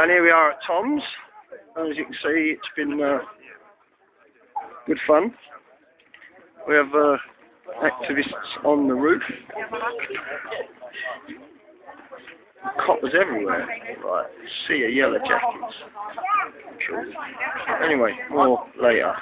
And here we are at Tom's. As you can see, it's been good fun. We have activists on the roof. Coppers everywhere. Right, see ya, yellow jackets. Cool. Anyway, more later.